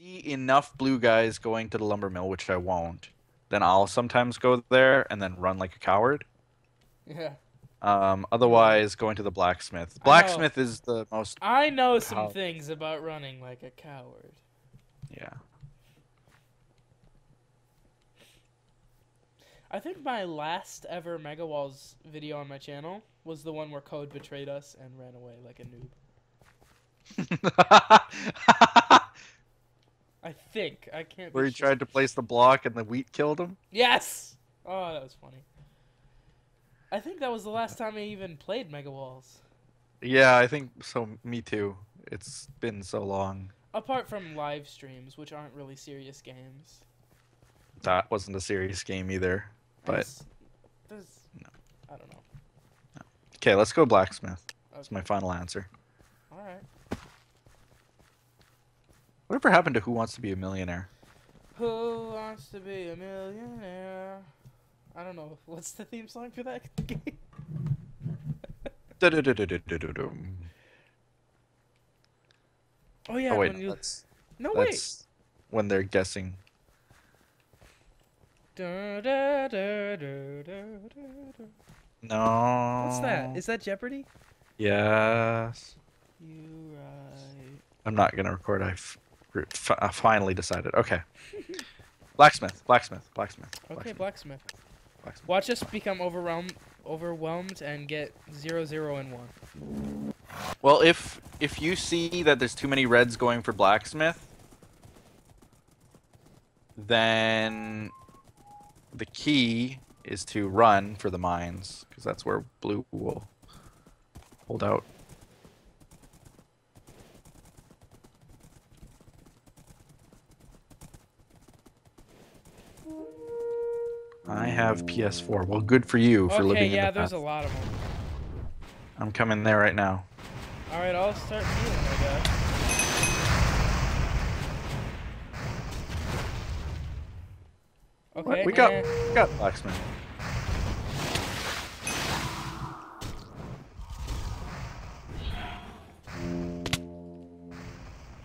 see enough blue guys going to the lumber mill, which I won't, then I'll sometimes go there and then run like a coward. Yeah. Otherwise, going to the blacksmith. Blacksmith is the most... I know some things about running like a coward. Yeah. I think my last ever Mega Walls video on my channel was the one where Code betrayed us and ran away like a noob. I think. I can't... Where he tried to place the block and the wheat killed him? Yes! Oh, that was funny. I think that was the last time I even played Mega Walls. Yeah, I think so. Me too. It's been so long. Apart from live streams, which aren't really serious games. That wasn't a serious game either. But no. I don't know. No. Okay, let's go blacksmith. Okay. That's my final answer. All right. Whatever happened to Who Wants to Be a Millionaire? Who wants to be a millionaire? I don't know. What's the theme song for that game? Oh yeah. Oh, wait, that's when they're guessing. No. What's that? Is that Jeopardy? Yes. You right. I'm not gonna record. I finally decided. Okay. Blacksmith. Watch us become overwhelmed and get 0, 0, and 1. Well, if you see that there's too many reds going for blacksmith, then the key is to run for the mines, because that's where blue will hold out. I have PS4. Well, good for you for living in the past. There's a lot of them. I'm coming there right now. All right, I'll start healing, I guess. Okay. We got blacksmith.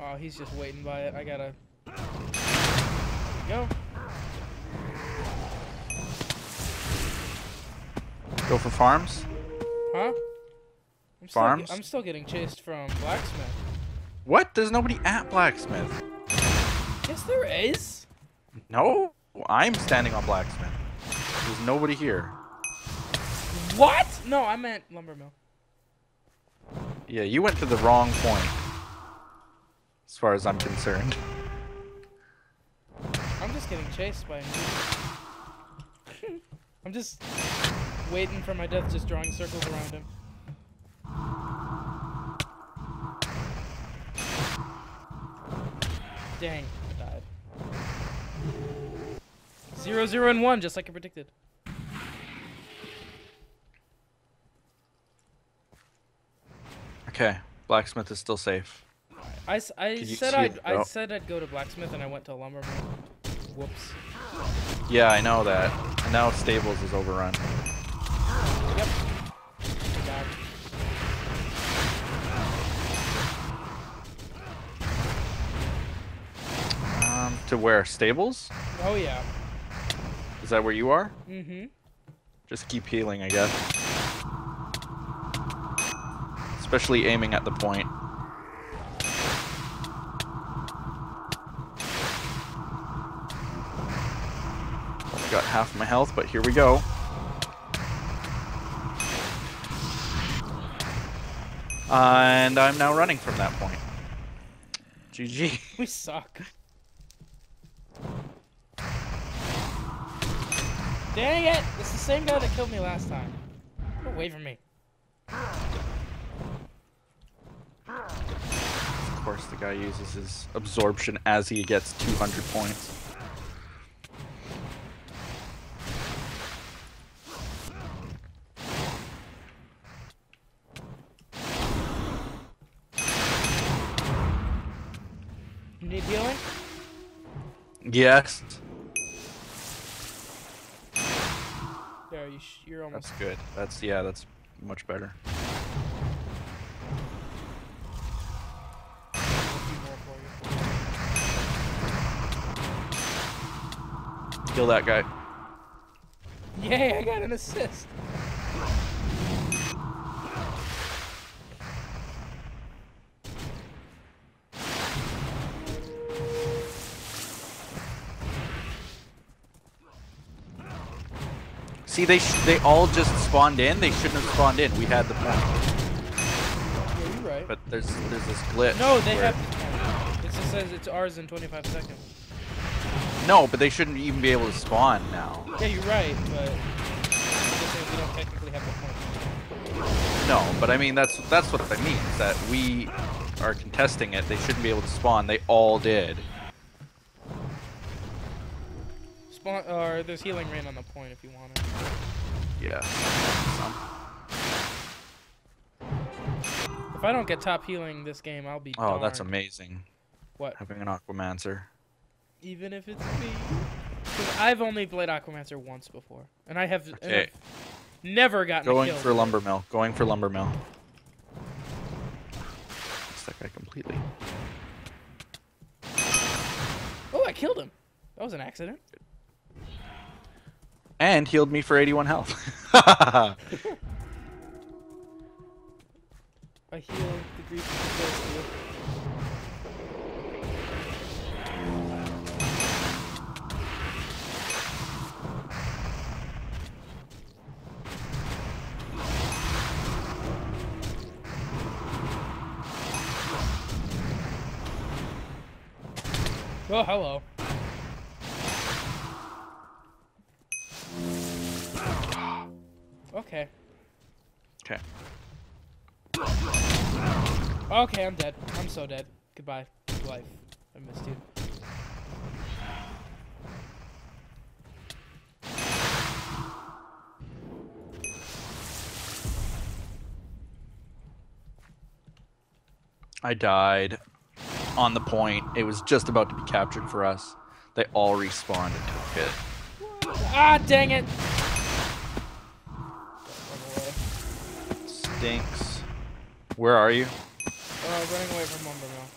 Oh, he's just waiting by it. I gotta go. Go for farms? Huh? I'm still getting chased from blacksmith. What? There's nobody at blacksmith. Yes, there is. No, I'm standing on blacksmith. There's nobody here. What? No, I meant lumber mill. Yeah, you went to the wrong point, as far as I'm concerned. I'm just getting chased by him. I'm just... waiting for my death, just drawing circles around him. Dang, I died. 0, 0, and 1, just like I predicted. Okay, blacksmith is still safe. I said I'd go to blacksmith, and I went to lumberman. Whoops. Yeah, I know that. And now stables is overrun. Yep. To where? Stables? Oh, yeah. Is that where you are? Mm-hmm. Just keep healing, I guess. Especially aiming at the point. I've got half my health, but here we go. And I'm now running from that point. GG. We suck. Dang it! It's the same guy that killed me last time. Get away from me. Of course, the guy uses his absorption as he gets 200 points. Yes. There, you're almost. That's good. That's much better. kill that guy. Yay, I got an assist. See, they all just spawned in. They shouldn't have spawned in. We had the point. Yeah, you're right. But there's this glitch. No, they have the point. It just says it's ours in 25 seconds. No, but they shouldn't even be able to spawn now. Yeah, you're right, but we don't technically have the point. No, but I mean that's what I mean. Is that we are contesting it. They shouldn't be able to spawn. They all did. Or there's healing rain on the point if you want it. Yeah. If I don't get top healing this game, I'll be darned. That's amazing. What? Having an Aquamancer. Even if it's me. Because I've only played Aquamancer once before. And I have never gotten a kill. Going for Lumbermill. Missed that guy completely. Oh, I killed him. That was an accident. And healed me for 81 health. I healed the grief. Oh, hello. Okay. Okay. Okay, I'm dead. I'm so dead. Goodbye, life. I missed you. I died on the point. It was just about to be captured for us. They all respawned and took it. What? Ah, dang it! Stinks. Where are you? Running away from Lumbermill.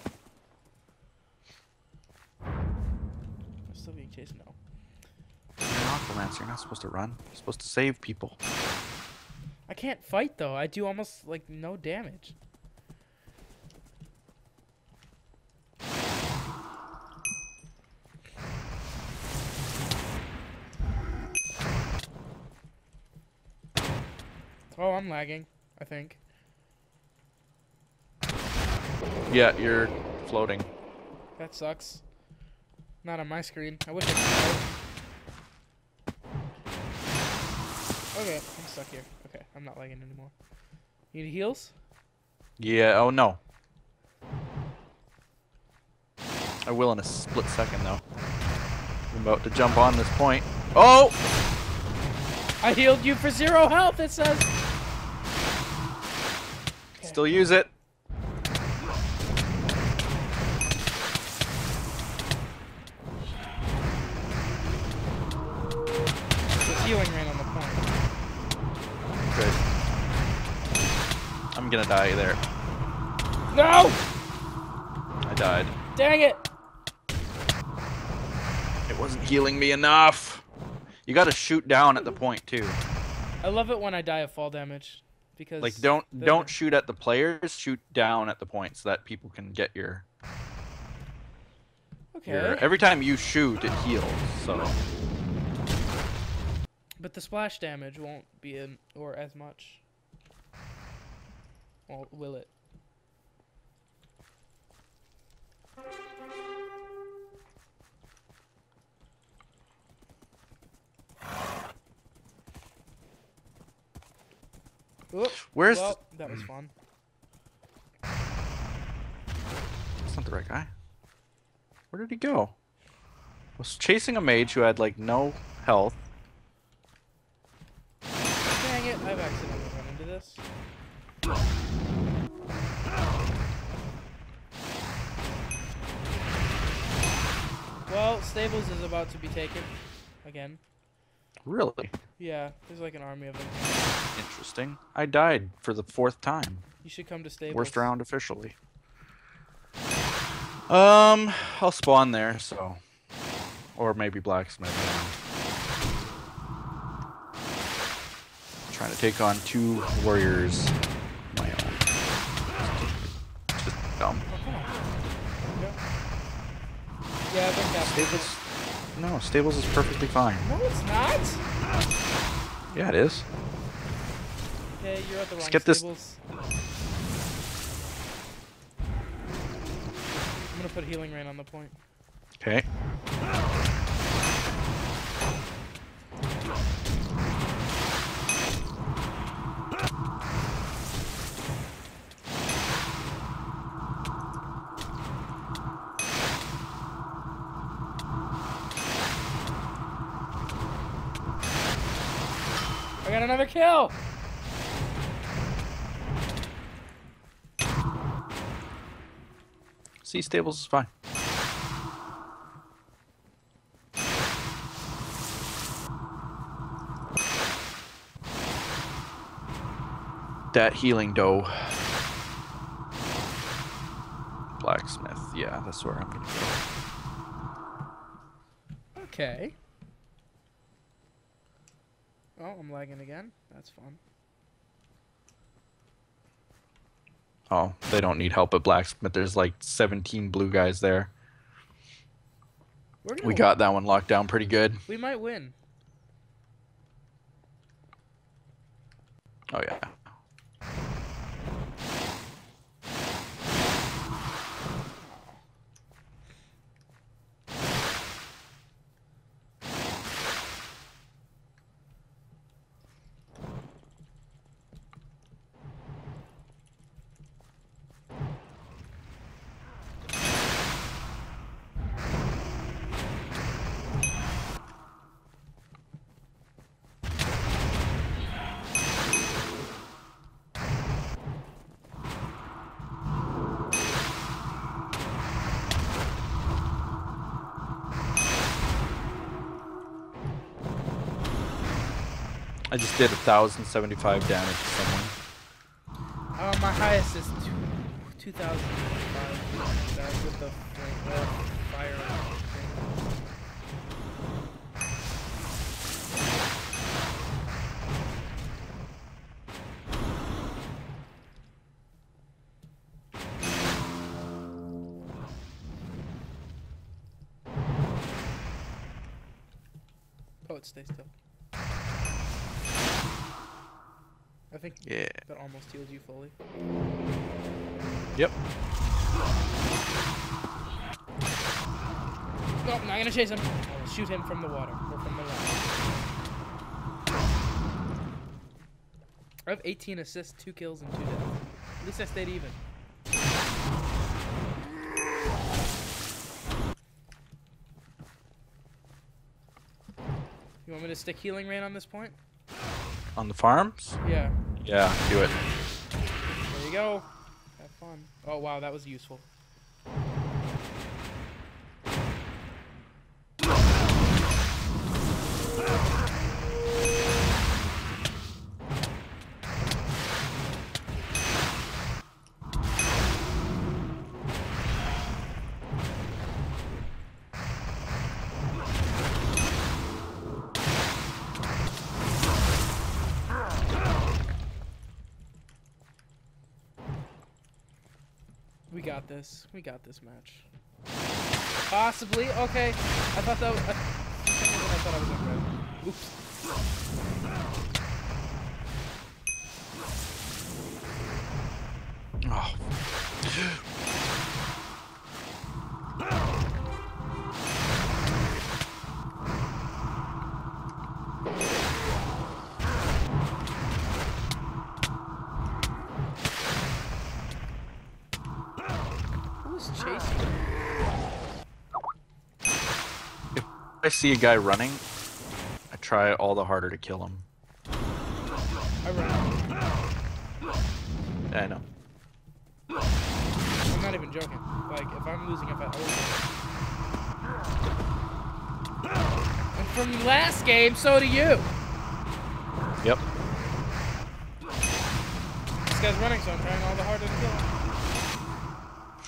I'm still being chased now. You're an Aquamancer. You're not supposed to run. You're supposed to save people. I can't fight though. I do almost like no damage. Oh, I'm lagging. I think. Yeah, you're floating. That sucks. Not on my screen. I wish I could float. Okay, I'm stuck here. Okay, I'm not lagging anymore. You need heals? Yeah, oh no. I will in a split second though. I'm about to jump on this point. Oh! I healed you for 0 health, it says! Still use it. The healing ran on the point. Good. I'm gonna die there. No! I died. Dang it! It wasn't healing me enough. You gotta shoot down at the point too. I love it when I die of fall damage. Because like don't shoot at the players, shoot down at the point so that people can get your. Okay. Every time you shoot, it heals. So. But the splash damage won't be in or as much. Well, will it? Oop. Where's that was fun. That's not the right guy. Where did he go? I was chasing a mage who had like no health. Dang it, I've accidentally run into this. Well, Stables is about to be taken again. Really? Yeah, there's like an army of them. Interesting. I died for the 4th time. You should come to Stables. Worst round officially. I'll spawn there, so. Or maybe Blacksmith. Trying to take on two warriors. My own. Just dumb. Yeah, they're not Stables. No, Stables is perfectly fine. No, it's not. Yeah, it is. Yeah, you're at the wrong Stables. Get this. I'm gonna put Healing Rain on the point. Okay. I got another kill! See, Stables is fine. That healing dough. Blacksmith. Yeah, that's where I'm gonna go. Okay. Oh, I'm lagging again. That's fun. Oh, they don't need help at Blacksmith. There's like 17 blue guys there. We got that one locked down pretty good. We might win. Oh, yeah. I just did 1,075 damage to someone. My highest is 2,005. That was with the fire thing. Oh, it stays still. I think that almost healed you fully. Yep. No, I'm not gonna chase him. I'll shoot him from the water or from the land. I have 18 assists, 2 kills, and 2 deaths. At least I stayed even. You want me to stick Healing Rain on this point? On the farms? Yeah. Yeah, do it. There you go. Have fun. Oh, wow, that was useful. We got this. We got this match. Possibly. Okay. I thought that was... I thought I was on red. Oops. I see a guy running, I try all the harder to kill him. I run. I know. I'm not even joking. Like, if I'm losing, if I always... And from last game, so do you! Yep. This guy's running, so I'm trying all the harder to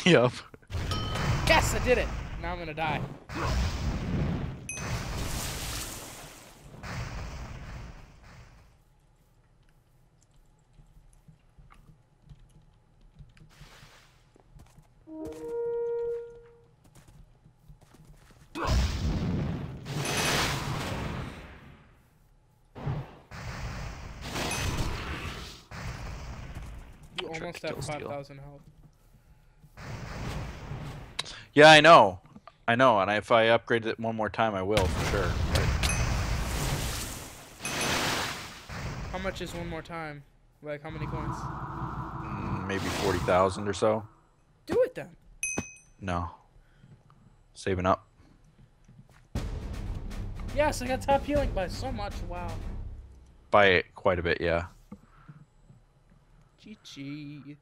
kill him. Yep. Yes, I did it! Now I'm gonna die. almost at 5,000 health. Yeah, I know. I know, and if I upgrade it one more time, I will, for sure. How much is one more time? Like, how many coins? Maybe 40,000 or so. Do it then. No. Saving up. Yes, I got top healing by so much, wow. By quite a bit, yeah. GG.